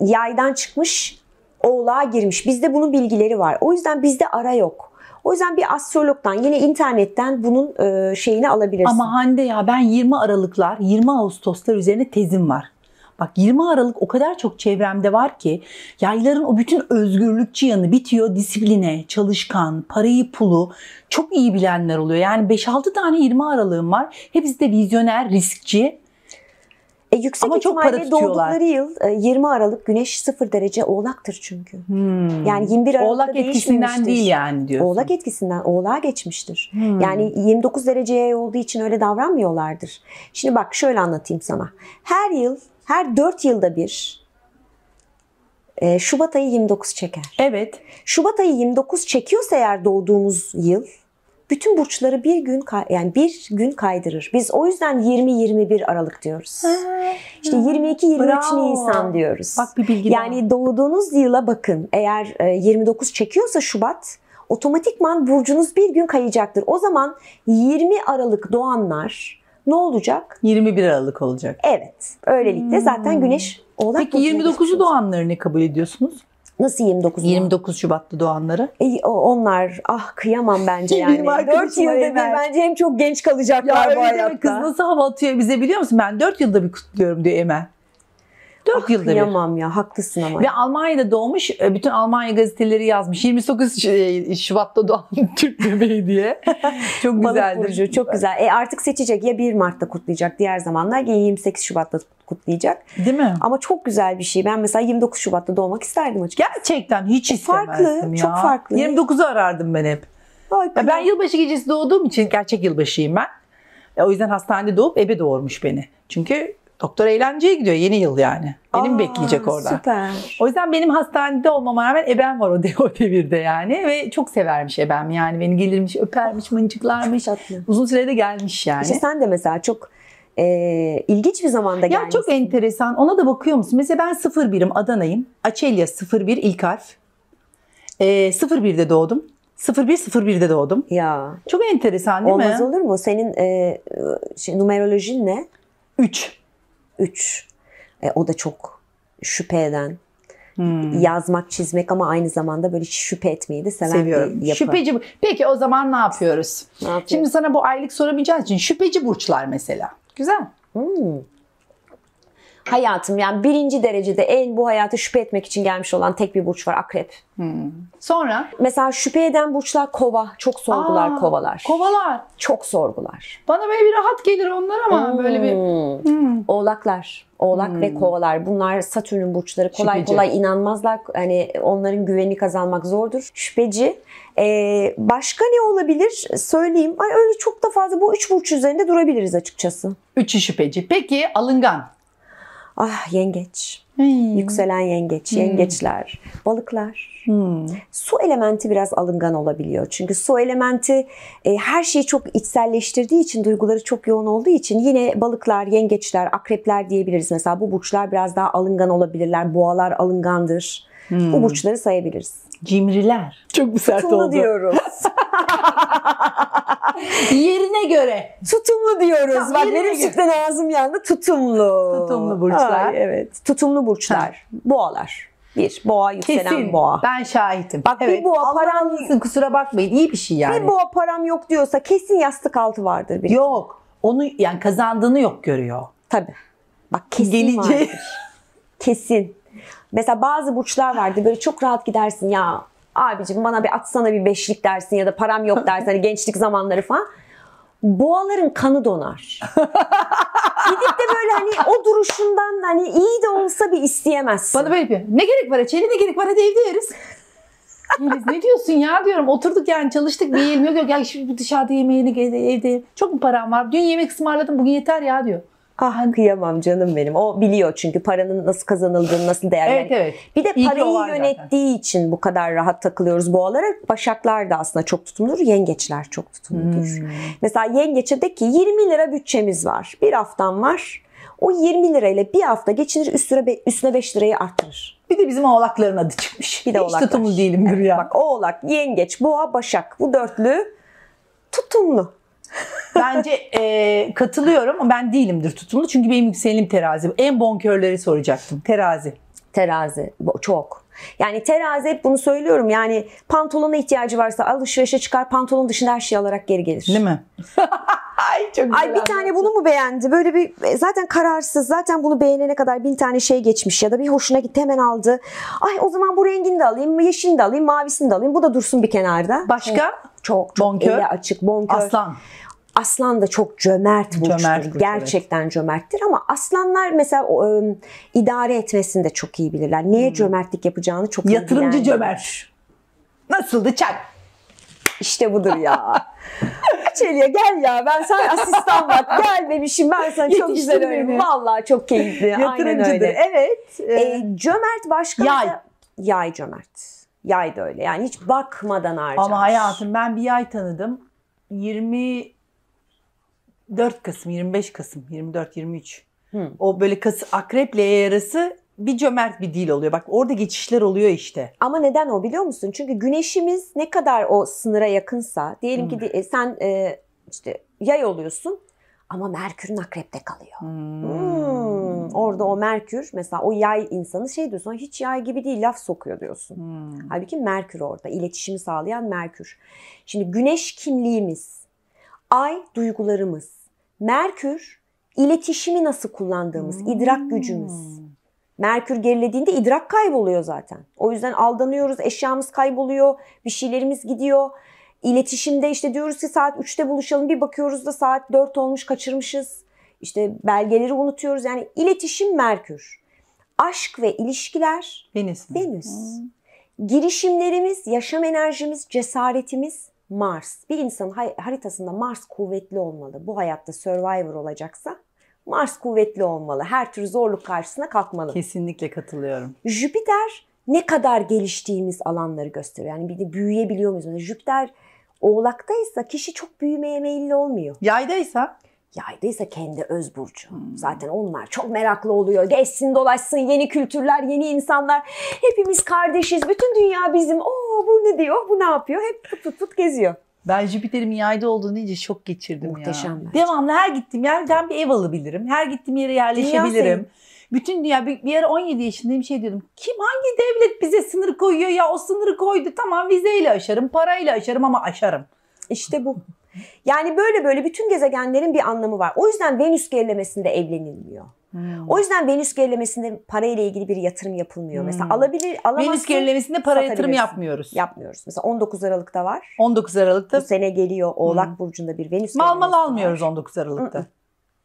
yaydan çıkmış, oğlağa girmiş. Bizde bunun bilgileri var. O yüzden bizde ara yok. O yüzden bir astrologdan, yine internetten bunun e, şeyini alabilirsin. Ama Hande ya, ben yirmi Aralıklar, yirmi Ağustoslar üzerine tezim var. Bak yirmi Aralık o kadar çok çevremde var ki, yayların o bütün özgürlükçü yanı bitiyor. Disipline, çalışkan, parayı pulu çok iyi bilenler oluyor. Yani beş altı tane yirmi Aralık'ım var. Hepsi de vizyoner, riskçi. E, yüksek ama ihtimalle doğdukları yıl yirmi Aralık güneş sıfır derece oğlaktır çünkü. Hmm. Yani yirmi bir Aralık'ta oğlak etkisinden değil yani diyorsun. Oğlak etkisinden oğlağa geçmiştir. Hmm. Yani yirmi dokuz dereceye olduğu için öyle davranmıyorlardır. Şimdi bak şöyle anlatayım sana. Her yıl, her dört yılda bir e, Şubat ayı yirmi dokuz çeker. Evet. Şubat ayı yirmi dokuz çekiyorsa eğer doğduğumuz yıl, bütün burçları bir gün yani bir gün kaydırır. Biz o yüzden yirmi yirmi bir Aralık diyoruz. İşte yirmi iki yirmi üç Nisan diyoruz. Bak bir bilgi. Yani var. Doğduğunuz yıla bakın. Eğer yirmi dokuz çekiyorsa Şubat, otomatikman burcunuz bir gün kayacaktır. O zaman yirmi Aralık doğanlar ne olacak? yirmi bir Aralık olacak. Evet. Böylelikle hmm. zaten güneş Oğlak. Peki yirmi dokuzu doğanları ne kabul ediyorsunuz? Nasıl yirmi dokuz Şubat'ta doğanları? E, onlar ah kıyamam bence yani. dört yılda bir bence hem çok genç kalacaklar ya bu hayatta. Kız nasıl hava atıyor bize biliyor musun? Ben dört yılda bir kutluyorum diyor Emel. dört ah, yılda kıyamam bir. Kıyamam ya, haklısın ama. Ve Almanya'da doğmuş, bütün Almanya gazeteleri yazmış. yirmi dokuz Şubat'ta doğan Türk bebeği diye. Çok güzeldir. Burcu, çok güzel. E, artık seçecek ya, bir Mart'ta kutlayacak diğer zamanlar ya yirmi sekiz Şubat'ta kutlayacak. Değil mi? Ama çok güzel bir şey. Ben mesela yirmi dokuz Şubat'ta doğmak isterdim açıkçası. Gerçekten hiç istemezdim farklı, ya. Farklı, çok farklı. yirmi dokuzu arardım ben hep. Ay, ben ya. Yılbaşı gecesi doğduğum için, gerçek yılbaşıyım ben. E, o yüzden hastanede doğup ebe doğurmuş beni. Çünkü doktor eğlenceye gidiyor yeni yıl yani. Benim Aa, bekleyecek orada. Süper. O yüzden benim hastanede olmama rağmen ebem var o, de, o devirde yani. Ve çok severmiş ebem yani. Beni gelirmiş, öpermiş, mıncıklarmış. Uzun sürede gelmiş yani. İşte sen de mesela çok e, ilginç bir zamanda gelmişsin. Ya çok enteresan. Ona da bakıyor musun? Mesela ben sıfır birim Adana'yım. Açelya sıfır bir ilk harf. E, sıfır birde doğdum. sıfır bir sıfır birde doğdum. Ya. Çok enteresan değil Olmaz mi? Olmaz olur mu? Senin e, şey, numerolojin ne? üç. üç. E, o da çok şüphe eden, hmm. yazmak, çizmek ama aynı zamanda böyle şüphe etmeyi de seven Seviyorum. bir yapı. Şüpheci bu. Peki o zaman ne yapıyoruz? Ne yapıyoruz? Şimdi sana bu aylık sorabileceğin için şüpheci burçlar mesela. Güzel. Hmm. Hayatım yani birinci derecede en bu hayata şüphe etmek için gelmiş olan tek bir burç var, akrep. Hmm. Sonra? Mesela şüphe eden burçlar kova. Çok sorgular Aa, kovalar. Kovalar. Çok sorgular. Bana böyle bir rahat gelir onlar ama hmm. böyle bir... Hmm. Oğlaklar. Oğlak hmm. ve kovalar. Bunlar Satürn'ün burçları. Kolay Şüpheci. kolay inanmazlar. Hani onların güvenini kazanmak zordur. Şüpheci. Ee, başka ne olabilir? Söyleyeyim. Ay öyle çok da fazla. Bu üç burç üzerinde durabiliriz açıkçası. Üçü şüpheci. Peki alıngan. Ah yengeç, hmm. yükselen yengeç, yengeçler, hmm. balıklar. Hmm. Su elementi biraz alıngan olabiliyor. Çünkü su elementi e, her şeyi çok içselleştirdiği için, duyguları çok yoğun olduğu için yine balıklar, yengeçler, akrepler diyebiliriz. Mesela bu burçlar biraz daha alıngan olabilirler. Boğalar alıngandır. Hmm. Bu burçları sayabiliriz. Cimriler. Çok bu sert Tutumlu oldu. diyoruz. Yerine göre. Tutumlu diyoruz. Ya, Bak benim sütten ağzım yandı. Tutumlu. Tutumlu burçlar. Ay, evet. Tutumlu burçlar. Ha. Boğalar. Bir. Boğa, yükselen Kesin. boğa. Ben şahitim. Bak evet. bir boğa param mısın? Kusura bakmayın. İyi bir şey yani. Bir boğa param yok diyorsa kesin yastık altı vardır. Bir. Yok. Onu yani kazandığını yok görüyor. Tabii. Bak kesin Gelince... vardır. Kesin. Mesela bazı burçlar vardı. Böyle çok rahat gidersin ya. Abicim bana bir atsana bir beşlik dersin ya da param yok dersin. Hani gençlik zamanları falan. Boğaların kanı donar. Gidip de böyle hani o duruşundan hani iyi de olsa bir isteyemezsin. Bana böyle yapıyor. Ne gerek var Açelya, ne gerek var, hadi evde yeriz. Yeliz, ne diyorsun ya diyorum. Oturduk yani çalıştık, bir yiyelim. Yok yok ya şimdi dışarıda yemeğini evde. Çok mu param var? Dün yemek ısmarladım, bugün yeter ya diyor. Ah kıyamam canım benim. O biliyor çünkü paranın nasıl kazanıldığını, nasıl değer. Evet, yani. evet. Bir de İyi parayı yönettiği zaten. için bu kadar rahat takılıyoruz boğalara. Başaklar da aslında çok tutumludur. Yengeçler çok tutumludur. Hmm. Mesela yengeçe de ki yirmi lira bütçemiz var. Bir haftan var. O yirmi lirayla bir hafta geçinir, üstüne, üstüne beş lirayı arttırır. Bir de bizim oğlakların adı çıkmış. Bir de Hiç oğlaklar. tutumlu değilimdir evet, ya. Bak oğlak, yengeç, boğa, başak. Bu dörtlü tutumlu. Bence e, katılıyorum ama ben değilimdir tutumlu. Çünkü benim yükselenim terazi. En bonkörleri soracaktım. Terazi. Terazi. Çok. Yani terazi, hep bunu söylüyorum. Yani pantolona ihtiyacı varsa alışverişe çıkar. Pantolon dışında her şeyi alarak geri gelir. Değil mi? Ay çok güzel. Ay bir tane bunu mu beğendi? Böyle bir zaten kararsız. Zaten bunu beğenene kadar bin tane şey geçmiş. Ya da bir hoşuna gitti, hemen aldı. Ay o zaman bu rengini de alayım. Yeşilini de alayım. Mavisini de alayım. Bu da dursun bir kenarda. Başka? Çok. çok bonkör. Eli açık. Bonkör. Aslan. Aslan da çok cömert burçtur. Cömert, Gerçekten evet. cömerttir ama aslanlar mesela o, um, idare etmesini de çok iyi bilirler. Neye hmm. cömertlik yapacağını çok iyi bilirler. Yatırımcı cömert. Nasıldı çak? İşte budur ya. Açelya gel ya, ben sana asistan bak. Gel bebişim, ben sana çok güzel öğrenim. Vallahi çok keyifli. Yatırımcıdır. Aynen öyle. Evet. E, e, cömert başka. Yay. Da, yay cömert. Yay da öyle. Yani hiç bakmadan harcamış. Ama hayatım ben bir yay tanıdım. yirmi dört Kasım, yirmi beş Kasım, yirmi dört, yirmi üç Hmm. O böyle Kasım, akreple yay arası bir cömert bir dil oluyor. Bak orada geçişler oluyor işte. Ama neden o biliyor musun? Çünkü güneşimiz ne kadar o sınıra yakınsa, diyelim hmm. ki de, sen e, işte yay oluyorsun ama Merkür'ün akrepte kalıyor. Hmm. Hmm. Orada o Merkür mesela o yay insanı şey diyorsun, hiç yay gibi değil, laf sokuyor diyorsun. Hmm. Halbuki Merkür orada. İletişimi sağlayan Merkür. Şimdi güneş kimliğimiz, ay duygularımız, Merkür iletişimi nasıl kullandığımız, hmm. idrak gücümüz. Merkür gerilediğinde idrak kayboluyor zaten. O yüzden aldanıyoruz, eşyamız kayboluyor, bir şeylerimiz gidiyor. İletişimde işte diyoruz ki saat üçte buluşalım, bir bakıyoruz da saat dört olmuş, kaçırmışız. İşte belgeleri unutuyoruz. Yani iletişim Merkür. Aşk ve ilişkiler Venüs. Venüs. Hmm. Girişimlerimiz, yaşam enerjimiz, cesaretimiz Mars. Bir insanın haritasında Mars kuvvetli olmalı. Bu hayatta survivor olacaksa Mars kuvvetli olmalı. Her tür zorluk karşısına kalkmalı. Kesinlikle katılıyorum. Jüpiter ne kadar geliştiğimiz alanları gösteriyor. Yani bir de büyüyebiliyor muyuz? Yani Jüpiter oğlaktaysa kişi çok büyümeye meyilli olmuyor. Yaydaysa? Yaydaysa kendi öz burcu. Hmm. Zaten onlar çok meraklı oluyor. Gezsin dolaşsın, yeni kültürler, yeni insanlar. Hepimiz kardeşiz. Bütün dünya bizim. Oo bu ne diyor? Bu ne yapıyor? Hep tut tut tut geziyor. Ben Jüpiter'in yayda olduğunu iyice şok geçirdim. Muhteşem ya. Muhteşem. Devamlı her gittiğim yerden bir ev alabilirim. Her gittiğim yere yerleşebilirim. Bütün dünya bir, bir ara on yedi yaşındayım, şey diyordum. Kim, hangi devlet bize sınır koyuyor ya? O sınırı koydu, tamam, vizeyle aşarım, parayla aşarım ama aşarım. İşte bu. Yani böyle böyle bütün gezegenlerin bir anlamı var. O yüzden Venüs gerilemesinde evlenilmiyor. Hmm. O yüzden Venüs gerilemesinde parayla ilgili bir yatırım yapılmıyor. Hmm. Mesela alabilir, alamazsın. Venüs gerilemesinde para yatırım yapmıyoruz. Yapmıyoruz. Mesela on dokuz Aralık'ta var. on dokuz Aralık'ta. Bu sene geliyor Oğlak hmm. Burcu'nda bir Venüs. Mal mal almıyoruz var. on dokuz Aralık'ta.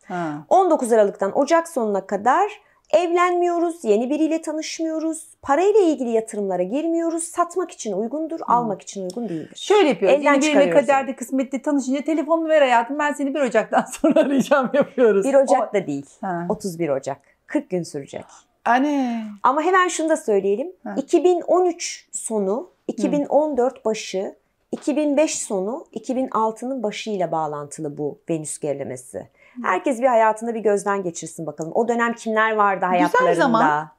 Ha. on dokuz Aralık'tan Ocak sonuna kadar evlenmiyoruz, yeni biriyle tanışmıyoruz, parayla ilgili yatırımlara girmiyoruz. Satmak için uygundur, hmm. almak için uygun değildir. Şöyle yapıyoruz, elden yeni birine kaderde kısmetli tanışınca telefonunu ver hayatım, ben seni bir Ocak'tan sonra arayacağım yapıyoruz. bir Ocak da değil, ha. otuz bir Ocak. kırk gün sürecek. Anne. Ama hemen şunu da söyleyelim, ha. iki bin on üç sonu, iki bin on dört hmm. başı, iki bin beş sonu, iki bin altının başıyla bağlantılı bu Venüs gerilemesi. Herkes bir hayatında bir gözden geçirsin bakalım. O dönem kimler vardı hayatlarında? Güzel zaman.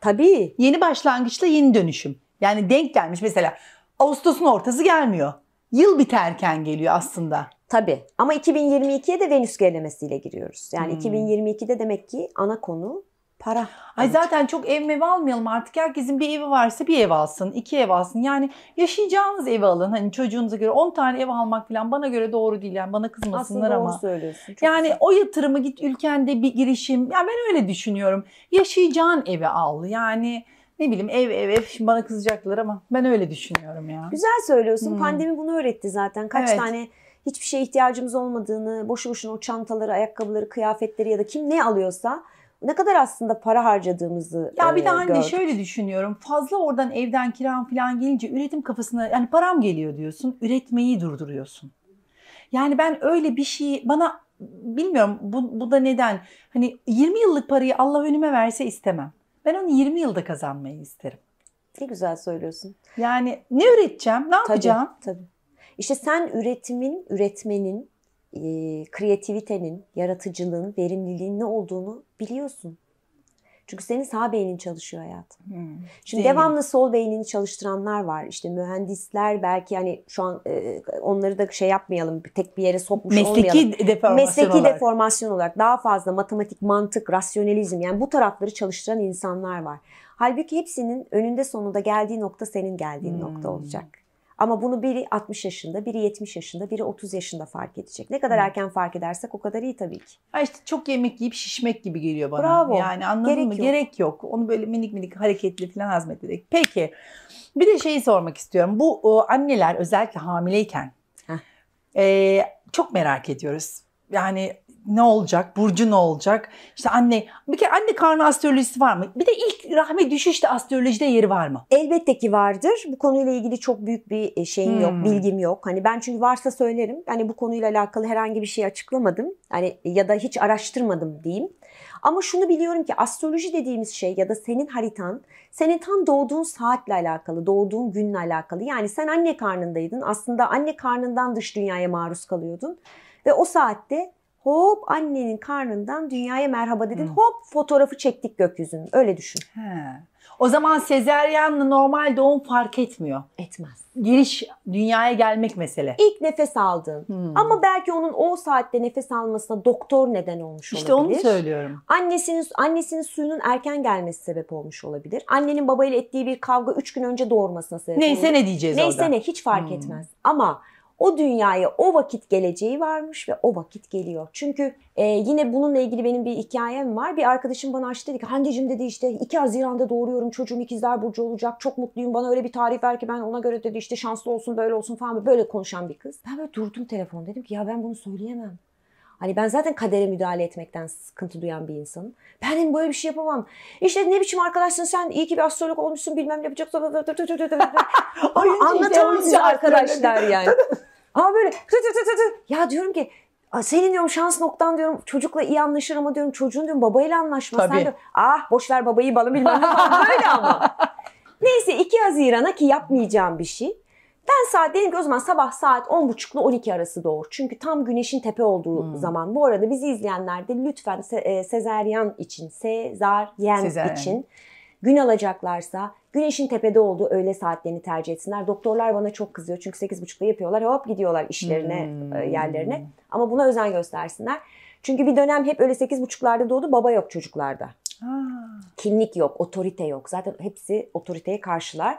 Tabii. Yeni başlangıçla yeni dönüşüm. Yani denk gelmiş. Mesela Ağustos'un ortası gelmiyor. Yıl biterken geliyor aslında. Tabii. Ama iki bin yirmi ikiye de Venüs gerilemesiyle giriyoruz. Yani hmm. iki bin yirmi ikide demek ki ana konu para. Ay evet. Zaten çok ev mev almayalım artık. Herkesin bir evi varsa bir ev alsın, iki ev alsın. Yani yaşayacağınız evi alın. Hani çocuğunuza göre on tane ev almak falan bana göre doğru değil. Yani bana kızmasınlar aslında ama. Aslında doğru söylüyorsun. Çok yani güzel. O yatırımı git ülkende bir girişim. Ya yani ben öyle düşünüyorum. Yaşayacağın evi al. Yani ne bileyim ev ev ev. Şimdi bana kızacaklar ama ben öyle düşünüyorum ya. Güzel söylüyorsun. Hmm. Pandemi bunu öğretti zaten. Kaç evet. tane... Hiçbir şeye ihtiyacımız olmadığını, boşu boşuna o çantaları, ayakkabıları, kıyafetleri ya da kim ne alıyorsa ne kadar aslında para harcadığımızı ya bir de anne gördük. Şöyle düşünüyorum, fazla oradan evden kiram falan gelince üretim kafasına, yani param geliyor diyorsun, üretmeyi durduruyorsun. Yani ben öyle bir şeyi bana bilmiyorum bu, bu da neden, hani yirmi yıllık parayı Allah önüme verse istemem. Ben onu yirmi yılda kazanmayı isterim. Ne güzel söylüyorsun. Yani ne üreteceğim, ne tabii, yapacağım? Tabii. İşte sen üretimin, üretmenin, E, kreativitenin, yaratıcılığın, verimliliğin ne olduğunu biliyorsun. Çünkü senin sağ beynin çalışıyor hayatım. Hmm, Şimdi değil. Devamlı sol beynini çalıştıranlar var. İşte mühendisler belki hani şu an e, onları da şey yapmayalım, tek bir yere sokmuş mesleki olmayalım. Deformasyon mesleki olarak. deformasyon olarak daha fazla matematik, mantık, rasyonalizm, yani bu tarafları çalıştıran insanlar var. Halbuki hepsinin önünde sonunda geldiği nokta senin geldiğin hmm. nokta olacak. Ama bunu biri altmış yaşında, biri yetmiş yaşında, biri otuz yaşında fark edecek. Ne kadar hmm. erken fark edersek o kadar iyi tabii ki. Ha işte çok yemek yiyip şişmek gibi geliyor bana. Bravo. Yani anladın Gerek mı? Yok. Gerek yok. Onu böyle minik minik hareketli falan hazmederek. Peki bir de şeyi sormak istiyorum. Bu o, anneler özellikle hamileyken e, çok merak ediyoruz. Yani ne olacak? Burcu ne olacak? İşte anne, bir kere anne karnı astrolojisi var mı? Bir de ilk rahme düşüşte astrolojide yeri var mı? Elbette ki vardır. Bu konuyla ilgili çok büyük bir şeyim hmm. yok, bilgim yok. Hani ben çünkü varsa söylerim. Hani bu konuyla alakalı herhangi bir şey açıklamadım. Hani ya da hiç araştırmadım diyeyim. Ama şunu biliyorum ki astroloji dediğimiz şey ya da senin haritan, senin tam doğduğun saatle alakalı, doğduğun günle alakalı. Yani sen anne karnındaydın. Aslında anne karnından dış dünyaya maruz kalıyordun. Ve o saatte hop annenin karnından dünyaya merhaba dedin. Hmm. Hop fotoğrafı çektik gökyüzünün. Öyle düşün. He. O zaman sezeryanla normal doğum fark etmiyor. Etmez. Giriş dünyaya gelmek mesele. İlk nefes aldın. Hmm. Ama belki onun o saatte nefes almasına doktor neden olmuş olabilir. İşte onu söylüyorum. Annesinin, annesinin suyunun erken gelmesi sebep olmuş olabilir. Annenin babayla ettiği bir kavga üç gün önce doğurmasına sebep olabilir. Neyse ne diyeceğiz orada. Neyse ne hiç fark hmm. etmez. Ama o dünyaya o vakit geleceği varmış ve o vakit geliyor. Çünkü e, yine bununla ilgili benim bir hikayem var. Bir arkadaşım bana açtı dedi ki Handeciğim dedi işte iki Haziran'da doğuruyorum, çocuğum ikizler burcu olacak, çok mutluyum, bana öyle bir tarih ver ki ben ona göre dedi işte şanslı olsun, böyle olsun falan, böyle konuşan bir kız. Ben böyle durdum telefon, dedim ki ya ben bunu söyleyemem. Hani ben zaten kadere müdahale etmekten sıkıntı duyan bir insanım. Ben dedim böyle bir şey yapamam. İşte ne biçim arkadaşsın sen, iyi ki bir astrolog olmuşsun, bilmem ne yapacaksın. Anlatamıyoruz arkadaşlar yani. Ama böyle ya diyorum ki senin diyorum şans noktan diyorum çocukla iyi anlaşır ama diyorum çocuğun diyorum babayla anlaşma. Tabii. Sen diyorum ah boşver babayı balım bilmem ne falan böyle ama. Neyse iki Haziran'a ki yapmayacağım bir şey. Ben saat dedim ki o zaman sabah saat on buçukla on iki arası doğur. Çünkü tam güneşin tepe olduğu hmm. zaman. Bu arada bizi izleyenler de lütfen se e, sezaryen için, sezaryen, sezaryen için gün alacaklarsa güneşin tepede olduğu öğle saatlerini tercih etsinler. Doktorlar bana çok kızıyor çünkü sekiz buçukta yapıyorlar, hop gidiyorlar işlerine, hmm. e, yerlerine. Ama buna özen göstersinler. Çünkü bir dönem hep öyle sekiz buçuklarda doğdu, baba yok çocuklarda. Ha. Kinlik yok, otorite yok. Zaten hepsi otoriteye karşılar.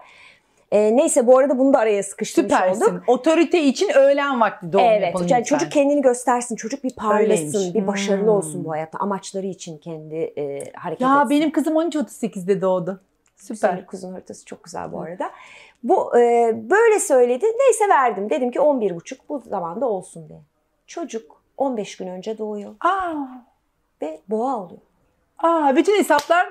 E, neyse bu arada bunu da araya sıkıştırmış Süpersin. olduk. Otorite için öğlen vakti doğum evet, yapalım. Yani çocuk kendini göstersin, çocuk bir parlasın, Öyleymiş. bir başarılı hmm. olsun bu hayatta. Amaçları için kendi e, hareket ya etsin. Ya benim kızım on üç otuz sekizde doğdu. Süper. Senin kızın haritası çok güzel bu arada. Bu e, böyle söyledi. Neyse verdim. Dedim ki on bir buçuk bu zamanda olsun diye. Çocuk on beş gün önce doğuyor. Aa. Ve boğa oluyor. Aa, bütün hesaplar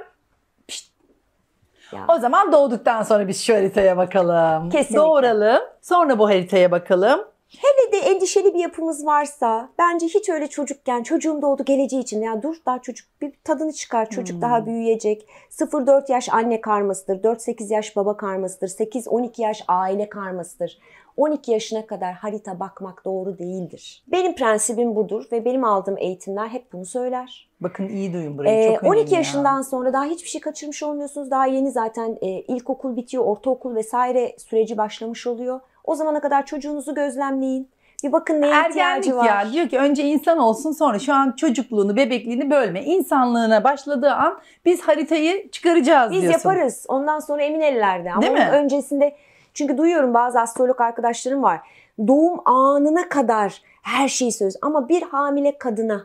yani. O zaman doğduktan sonra biz şu haritaya bakalım. Kesinlikle. Doğuralım. Sonra bu haritaya bakalım. Hele de endişeli bir yapımız varsa bence hiç öyle çocukken çocuğum doğdu geleceği için. Yani dur daha çocuk bir tadını çıkar. Çocuk hmm. daha büyüyecek. sıfır dört yaş anne karmasıdır. dört sekiz yaş baba karmasıdır. sekiz on iki yaş aile karmasıdır. on iki yaşına kadar harita bakmak doğru değildir. Benim prensibim budur ve benim aldığım eğitimler hep bunu söyler. Bakın iyi duyun burayı. Ee, çok önemli on iki yaşından ya. sonra daha hiçbir şey kaçırmış olmuyorsunuz. Daha yeni zaten e, ilkokul bitiyor, ortaokul vesaire süreci başlamış oluyor. O zamana kadar çocuğunuzu gözlemleyin. Bir bakın neye Ergenlik ihtiyacı var. Ya, diyor ki önce insan olsun, sonra şu an çocukluğunu, bebekliğini bölme. İnsanlığına başladığı an biz haritayı çıkaracağız biz diyorsun. Biz yaparız. Ondan sonra emin ellerde. Ama Değil mi? öncesinde çünkü duyuyorum bazı astrolog arkadaşlarım var. Doğum anına kadar her şey söz. Ama bir hamile kadına,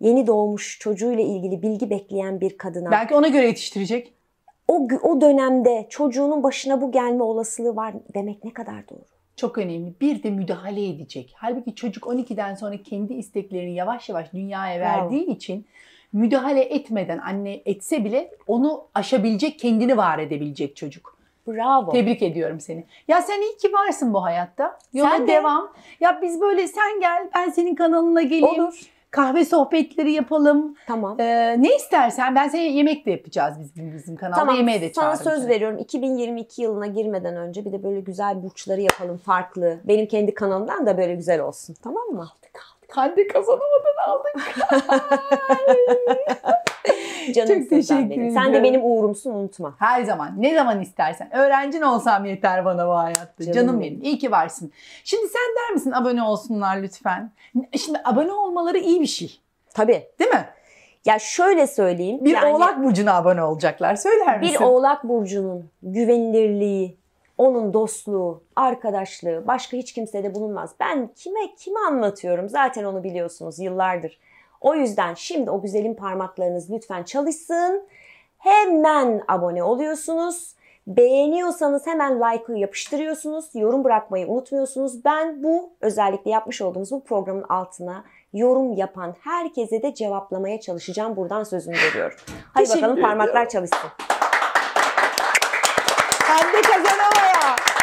yeni doğmuş çocuğuyla ilgili bilgi bekleyen bir kadına. Belki ona göre yetiştirecek. O, o dönemde çocuğunun başına bu gelme olasılığı var demek ne kadar doğru? Çok önemli. Bir de müdahale edecek. Halbuki çocuk on ikiden sonra kendi isteklerini yavaş yavaş dünyaya verdiği wow. için müdahale etmeden, anne etse bile onu aşabilecek, kendini var edebilecek çocuk. Bravo. Tebrik ediyorum seni. Ya sen iyi ki varsın bu hayatta. Yola sen devam. De. Ya biz böyle sen gel ben senin kanalına geleyim. Olur. Kahve sohbetleri yapalım. Tamam. Ee, ne istersen ben sana yemek de yapacağız bizim, bizim kanalda. Tamam. Yemeğe de çağıracağım. Sana söz veriyorum iki bin yirmi iki yılına girmeden önce bir de böyle güzel burçları yapalım farklı. Benim kendi kanalımdan da böyle güzel olsun. Tamam mı? Aldık aldık. Hande Kazanovadan aldık. Canım çok teşekkür ederim. Sen de benim uğurumsun, unutma. Her zaman. Ne zaman istersen. Öğrencin olsam yeter bana bu hayatta. Canım, Canım benim. İyi ki varsın. Şimdi sen der misin abone olsunlar lütfen? Şimdi abone olmaları iyi bir şey. Tabii. Değil mi? Ya şöyle söyleyeyim. Bir yani, Oğlak Burcu'na abone olacaklar. Söyler misin? Bir Oğlak Burcu'nun güvenilirliği, onun dostluğu, arkadaşlığı başka hiç kimsede bulunmaz. Ben kime kime anlatıyorum? Zaten onu biliyorsunuz yıllardır. O yüzden şimdi o güzelim parmaklarınız lütfen çalışsın. Hemen abone oluyorsunuz. Beğeniyorsanız hemen like'ı yapıştırıyorsunuz. Yorum bırakmayı unutmuyorsunuz. Ben bu özellikle yapmış olduğumuz bu programın altına yorum yapan herkese de cevaplamaya çalışacağım. Buradan sözümü veriyorum. Hadi bakalım parmaklar çalışsın. Hande Kazanova'ya.